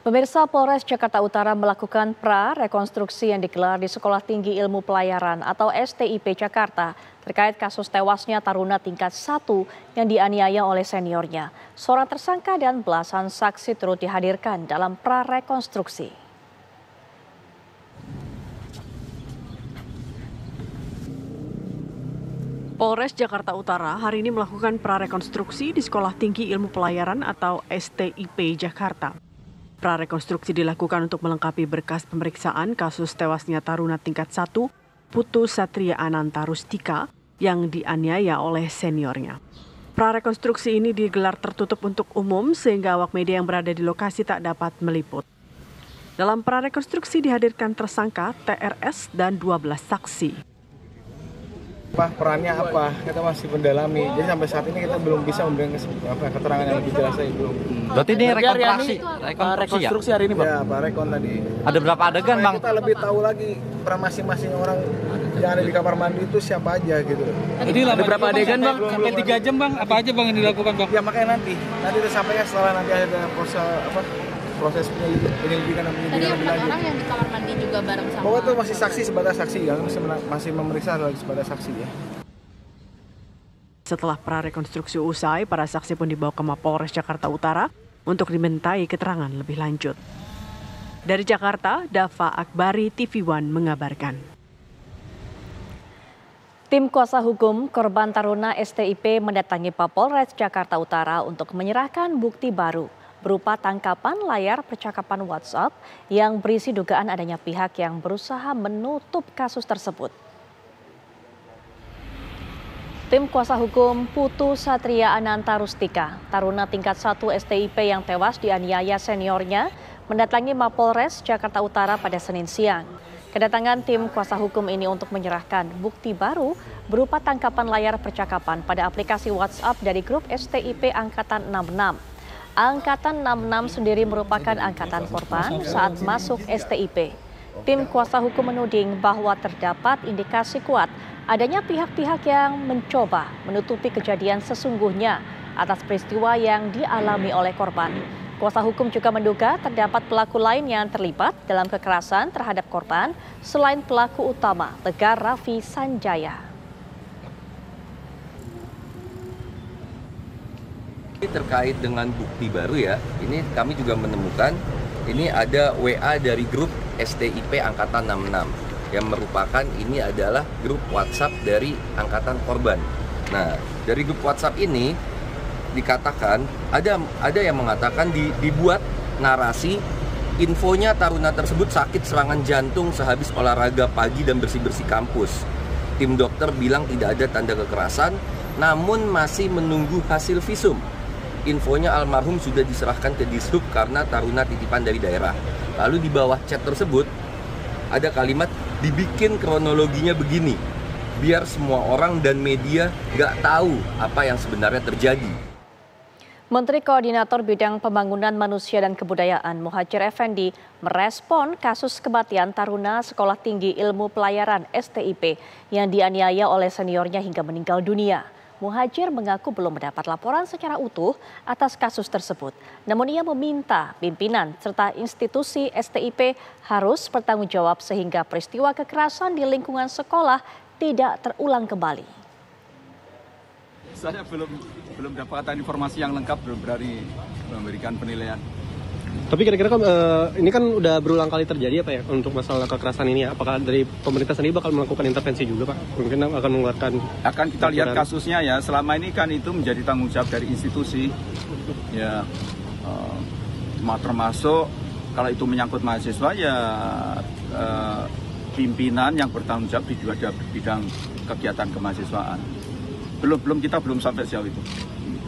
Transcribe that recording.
Pemirsa, Polres Jakarta Utara melakukan pra-rekonstruksi yang digelar di Sekolah Tinggi Ilmu Pelayaran atau STIP Jakarta terkait kasus tewasnya taruna tingkat 1 yang dianiaya oleh seniornya. Seorang tersangka dan belasan saksi turut dihadirkan dalam pra-rekonstruksi. Polres Jakarta Utara hari ini melakukan pra-rekonstruksi di Sekolah Tinggi Ilmu Pelayaran atau STIP Jakarta. Prarekonstruksi dilakukan untuk melengkapi berkas pemeriksaan kasus tewasnya taruna tingkat 1, Putu Satria Ananta Rustika, yang dianiaya oleh seniornya. Prarekonstruksi ini digelar tertutup untuk umum sehingga awak media yang berada di lokasi tak dapat meliput. Dalam prarekonstruksi dihadirkan tersangka, TRS, dan 12 saksi. Perannya apa? Kita masih mendalami. Jadi sampai saat ini kita belum bisa memberikan keterangan yang lebih jelas. Belum. Berarti ini rekonstruksi hari ini, Pak? Ya, Pak, rekon tadi. Ada berapa adegan, Bang? Kita lebih tahu lagi peran masing-masing orang yang ada di kamar mandi itu siapa aja gitu. Jadi ada berapa adegan, Bang? Sampai 3 jam, Bang? Apa aja, Bang, yang dilakukan, Bang? Ya, makanya nanti disampaikan setelah nanti ada proses penyelidikan dan penyelidikan. Tadi orang yang di kamar mandi juga bareng sama. Pokoknya itu masih saksi sebatas saksi, ya. Masih memeriksa sebatas saksi, ya. Setelah prarekonstruksi usai, para saksi pun dibawa ke Mapolres Jakarta Utara untuk dimintai keterangan lebih lanjut. Dari Jakarta, Dafa Akbari, TV1 mengabarkan. Tim kuasa hukum korban taruna STIP mendatangi Mapolres Jakarta Utara untuk menyerahkan bukti baru berupa tangkapan layar percakapan WhatsApp yang berisi dugaan adanya pihak yang berusaha menutup kasus tersebut. Tim kuasa hukum Putu Satria Ananta Rustika, taruna tingkat 1 STIP yang tewas dianiaya seniornya, mendatangi Mapolres Jakarta Utara pada Senin siang. Kedatangan tim kuasa hukum ini untuk menyerahkan bukti baru berupa tangkapan layar percakapan pada aplikasi WhatsApp dari grup STIP Angkatan 66. Angkatan 66 sendiri merupakan angkatan korban saat masuk STIP. Tim kuasa hukum menuding bahwa terdapat indikasi kuat adanya pihak-pihak yang mencoba menutupi kejadian sesungguhnya atas peristiwa yang dialami oleh korban. Kuasa hukum juga menduga terdapat pelaku lain yang terlibat dalam kekerasan terhadap korban selain pelaku utama Tegar Rafi Sanjaya. Terkait dengan bukti baru, ya, ini kami juga menemukan ini ada WA dari grup STIP Angkatan 66 yang merupakan ini adalah grup WhatsApp dari angkatan korban. Nah, dari grup WhatsApp ini dikatakan ada yang mengatakan dibuat narasi infonya taruna tersebut sakit serangan jantung sehabis olahraga pagi dan bersih-bersih kampus. Tim dokter bilang tidak ada tanda kekerasan namun masih menunggu hasil visum. Infonya almarhum sudah diserahkan ke Disduk karena taruna titipan dari daerah. Lalu di bawah chat tersebut ada kalimat dibikin kronologinya begini, biar semua orang dan media gak tahu apa yang sebenarnya terjadi. Menteri Koordinator Bidang Pembangunan Manusia dan Kebudayaan Muhajir Effendi merespon kasus kematian taruna Sekolah Tinggi Ilmu Pelayaran STIP yang dianiaya oleh seniornya hingga meninggal dunia. Muhajir mengaku belum mendapat laporan secara utuh atas kasus tersebut. Namun ia meminta pimpinan serta institusi STIP harus bertanggung jawab sehingga peristiwa kekerasan di lingkungan sekolah tidak terulang kembali. Saya belum dapat informasi yang lengkap, belum berani memberikan penilaian. Tapi kira-kira ini kan udah berulang kali terjadi, ya, Pak, ya, untuk masalah kekerasan ini, ya. Apakah dari pemerintah sendiri bakal melakukan intervensi juga, Pak? Mungkin akan mengeluarkan... Akan kita lihat kasusnya, ya. Selama ini kan itu menjadi tanggung jawab dari institusi, ya, termasuk kalau itu menyangkut mahasiswa, ya, pimpinan yang bertanggung jawab di dua bidang kegiatan kemahasiswaan. Belum kita sampai sejauh itu.